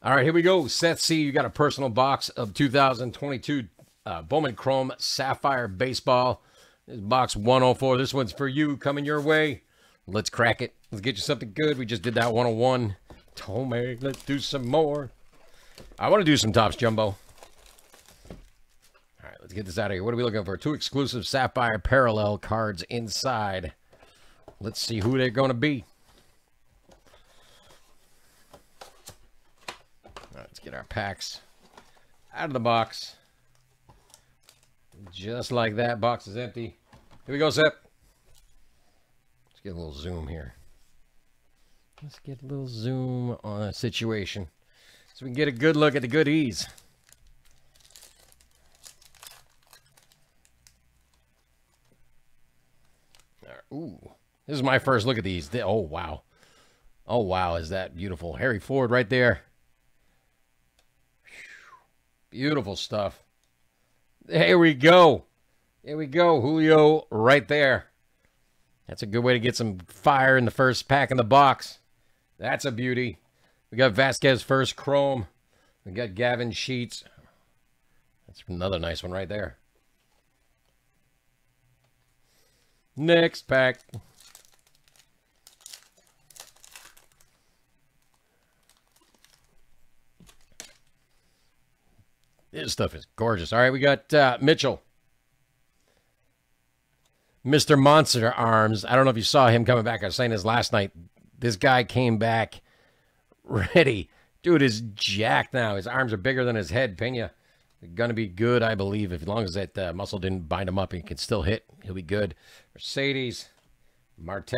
All right, here we go. Seth C, you got a personal box of 2022 Bowman Chrome Sapphire Baseball. This is box 104. This one's for you, coming your way. Let's crack it. Let's get you something good. We just did that 101. Tommy, let's do some more. I want to do some Topps Jumbo. All right, let's get this out of here. What are we looking for? Two exclusive Sapphire Parallel cards inside. Let's see who they're going to be. Let's get our packs out of the box. Just like that, box is empty. Here we go, Zep. Let's get a little zoom here. Let's get a little zoom on a situation so we can get a good look at the goodies. Ooh, this is my first look at these. Oh, wow. Oh, wow, is that beautiful. Harry Ford right there. Beautiful stuff. Here we go. Here we go. Julio right there. That's a good way to get some fire in the first pack in the box. That's a beauty. We got Vasquez first chrome. We got Gavin Sheets. That's another nice one right there. Next pack. This stuff is gorgeous. All right, we got Mitchell. Mr. Monster Arms. I don't know if you saw him coming back. I was saying this last night. This guy came back ready. Dude is jacked now. His arms are bigger than his head. Pena, going to be good, I believe. As long as that muscle didn't bind him up and he can still hit, he'll be good. Mercedes, Marte.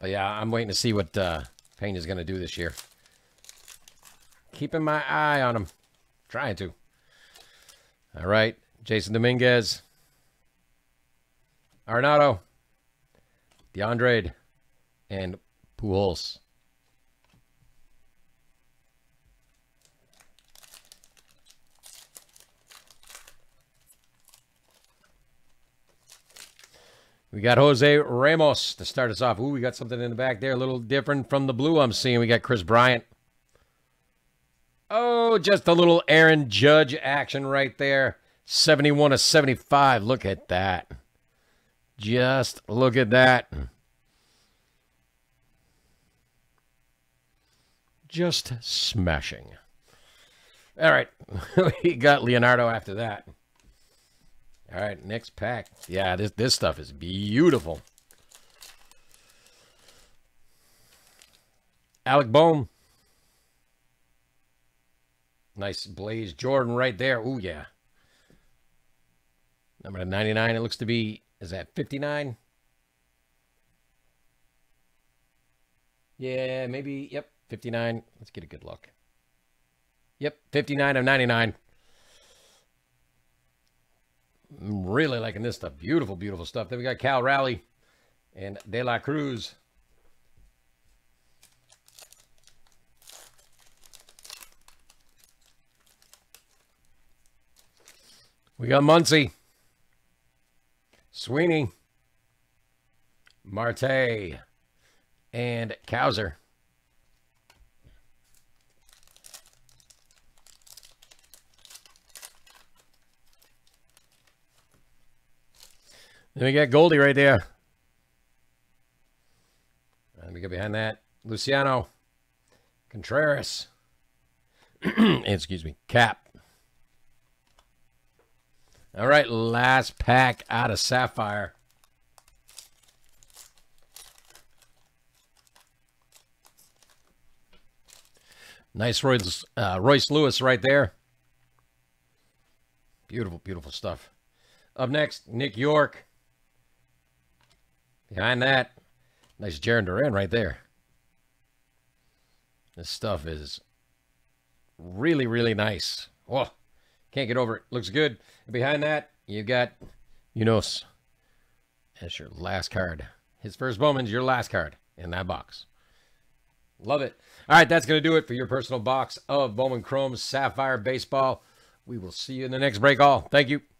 But yeah, I'm waiting to see what Pena's going to do this year. Keeping my eye on him. Trying to. All right. Jason Dominguez. Arnado. DeAndre. And Pujols. We got Jose Ramos to start us off. Ooh, we got something in the back there. A little different from the blue I'm seeing. We got Chris Bryant. Oh, just a little Aaron Judge action right there. 71/75. Look at that. Just look at that. Just smashing. All right. We got Leonardo after that. All right, next pack. Yeah, this stuff is beautiful. Alec Boehm. Nice Blaze Jordan right there. Ooh, yeah. Number 99, it looks to be, is that 59? Yeah, maybe, yep, 59. Let's get a good look. Yep, 59/99. I'm really liking this stuff. Beautiful, beautiful stuff. Then we got Cal Raleigh and De La Cruz. We got Muncy, Sweeney, Marte, and Cowser. Then we got Goldie right there. And we get behind that. Luciano, Contreras, excuse me, Cap. All right, last pack out of Sapphire. Nice Royce Lewis right there. Beautiful, beautiful stuff. Up next, Nick York. Behind that, nice Jarren Duran right there. This stuff is really, really nice. Whoa. Can't get over it. Looks good. And behind that, you got Yunos. That's your last card. His first Bowman's your last card in that box. Love it. All right, that's going to do it for your personal box of Bowman Chrome Sapphire Baseball. We will see you in the next break all. Thank you.